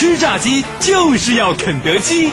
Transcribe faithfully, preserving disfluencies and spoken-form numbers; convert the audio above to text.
吃炸鸡就是要肯德基。